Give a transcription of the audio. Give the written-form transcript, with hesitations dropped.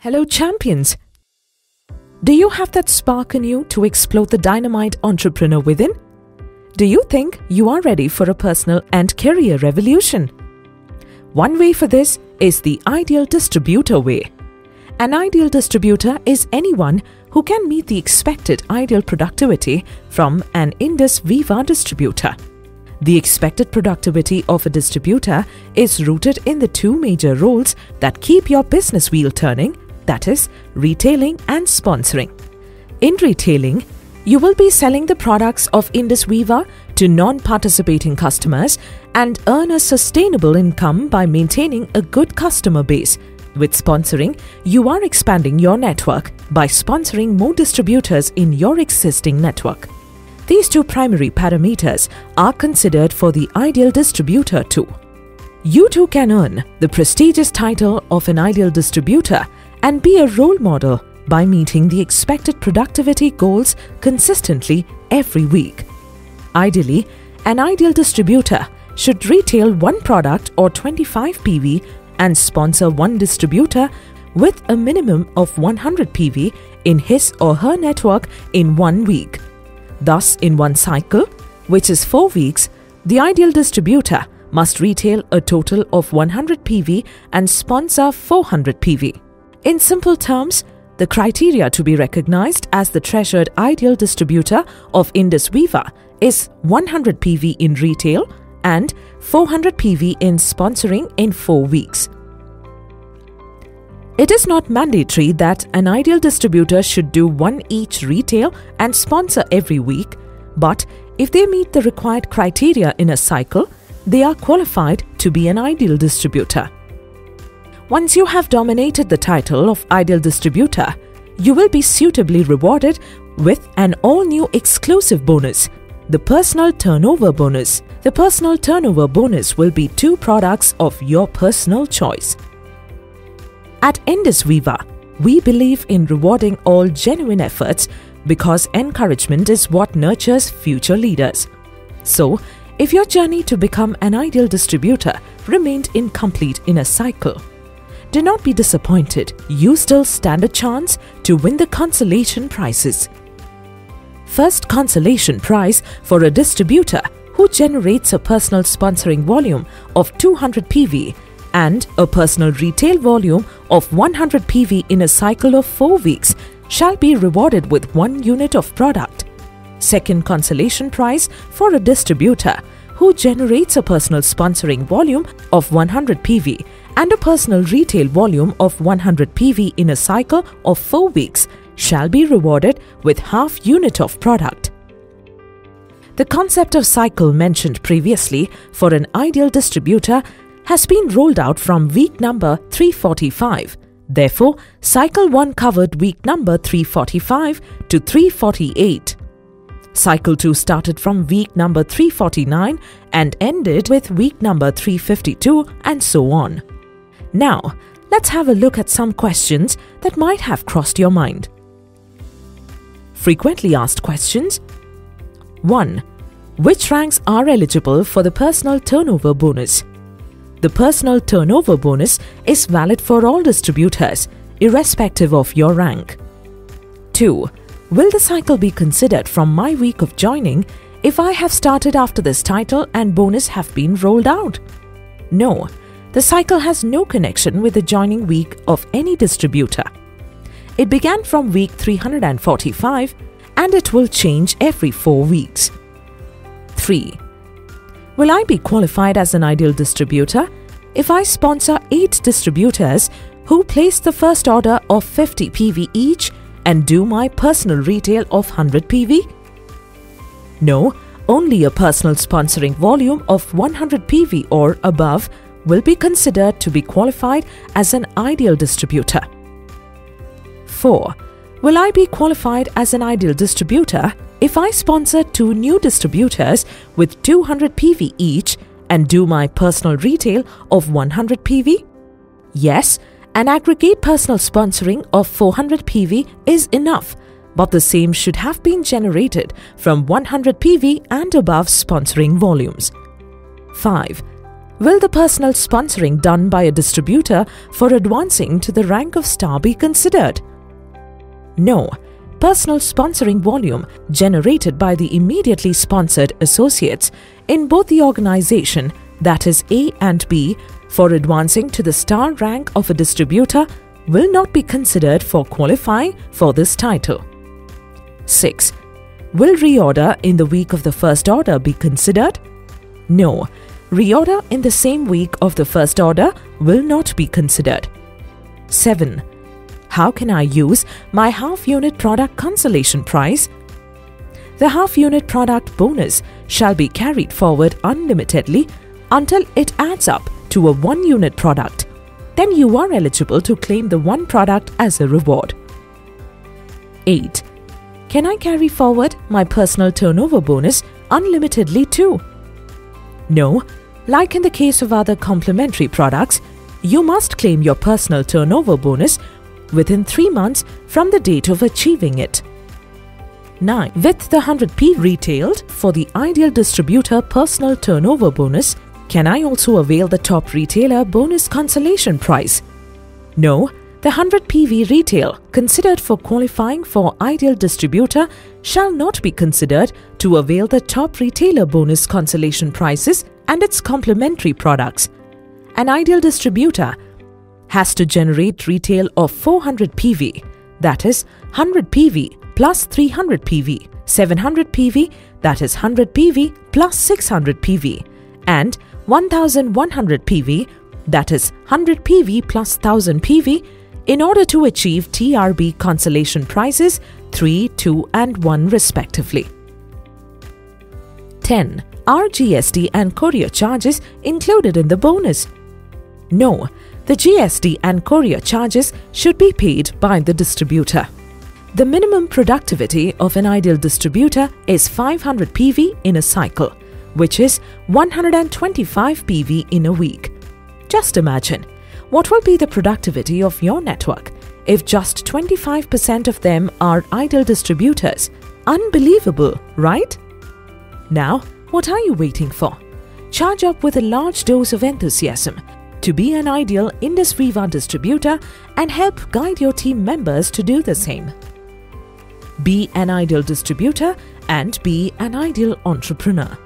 Hello champions! Do you have that spark in you to explode the dynamite entrepreneur within? Do you think you are ready for a personal and career revolution? One way for this is the ideal distributor way. An ideal distributor is anyone who can meet the expected ideal productivity from an IndusViva distributor. The expected productivity of a distributor is rooted in the two major roles that keep your business wheel turning, that is, retailing and sponsoring. In retailing, you will be selling the products of IndusViva to non-participating customers and earn a sustainable income by maintaining a good customer base. With sponsoring, you are expanding your network by sponsoring more distributors in your existing network. These two primary parameters are considered for the ideal distributor too. You too can earn the prestigious title of an ideal distributor and be a role model by meeting the expected productivity goals consistently every week. Ideally, an ideal distributor should retail one product or 25 PV and sponsor one distributor with a minimum of 100 PV in his or her network in 1 week. Thus, in one cycle, which is 4 weeks, the ideal distributor must retail a total of 100 PV and sponsor 400 PV. In simple terms, the criteria to be recognized as the treasured ideal distributor of IndusViva is 100 PV in retail and 400 PV in sponsoring in 4 weeks. It is not mandatory that an ideal distributor should do one each retail and sponsor every week, but if they meet the required criteria in a cycle, they are qualified to be an ideal distributor. Once you have dominated the title of ideal distributor, you will be suitably rewarded with an all-new exclusive bonus, the personal turnover bonus. The personal turnover bonus will be 2 products of your personal choice. At IndusViva, we believe in rewarding all genuine efforts because encouragement is what nurtures future leaders. So, if your journey to become an ideal distributor remained incomplete in a cycle, do not be disappointed, you still stand a chance to win the consolation prizes. First consolation prize for a distributor who generates a personal sponsoring volume of 200 PV and a personal retail volume of 100 PV in a cycle of 4 weeks shall be rewarded with 1 unit of product. Second consolation prize for a distributor who generates a personal sponsoring volume of 100 PV and a personal retail volume of 100 PV in a cycle of 4 weeks shall be rewarded with half unit of product. The concept of cycle mentioned previously for an ideal distributor has been rolled out from week number 345. Therefore, cycle 1 covered week number 345 to 348. Cycle 2 started from week number 349 and ended with week number 352 and so on. Now, let's have a look at some questions that might have crossed your mind. Frequently asked questions. 1. Which ranks are eligible for the personal turnover bonus? The personal turnover bonus is valid for all distributors, irrespective of your rank. 2. Will the cycle be considered from my week of joining if I have started after this title and bonus have been rolled out? No, the cycle has no connection with the joining week of any distributor. It began from week 345 and it will change every 4 weeks. 3. Will I be qualified as an ideal distributor if I sponsor 8 distributors who place the first order of 50 PV each and do my personal retail of 100 PV? No, only a personal sponsoring volume of 100 PV or above will be considered to be qualified as an ideal distributor. 4. Will I be qualified as an ideal distributor if I sponsor 2 new distributors with 200 PV each and do my personal retail of 100 PV? Yes. An aggregate personal sponsoring of 400 PV is enough, but the same should have been generated from 100 PV and above sponsoring volumes. 5. Will the personal sponsoring done by a distributor for advancing to the rank of star be considered? No. Personal sponsoring volume generated by the immediately sponsored associates in both the organization, that is A and B, for advancing to the star rank of a distributor will not be considered for qualifying for this title. 6. Will reorder in the week of the first order be considered? No. Reorder in the same week of the first order will not be considered. 7. How can I use my half-unit product consolation prize? The half-unit product bonus shall be carried forward unlimitedly until it adds up to a one-unit product. Then you are eligible to claim the one product as a reward. 8. Can I carry forward my personal turnover bonus unlimitedly too? No. Like in the case of other complementary products, you must claim your personal turnover bonus within 3 months from the date of achieving it. 9. With the 100p retailed for the ideal distributor personal turnover bonus, can I also avail the top retailer bonus consolation prize? No. The 100pV retail considered for qualifying for ideal distributor shall not be considered to avail the top retailer bonus consolation prizes and its complementary products. An ideal distributor has to generate retail of 400pV, that is 100pV plus 300pV, 700pV, that is 100pV plus 600pV, and 1100pV, that is 100pV plus 1000pV, in order to achieve TRB consolation prizes 3, 2 and 1 respectively. 10. Are GST and courier charges included in the bonus? No, the GST and courier charges should be paid by the distributor. The minimum productivity of an ideal distributor is 500 PV in a cycle, which is 125 PV in a week. Just imagine, what will be the productivity of your network if just 25% of them are ideal distributors? Unbelievable, right? Now, what are you waiting for? Charge up with a large dose of enthusiasm to be an ideal IndusViva distributor and help guide your team members to do the same. Be an ideal distributor and be an ideal entrepreneur.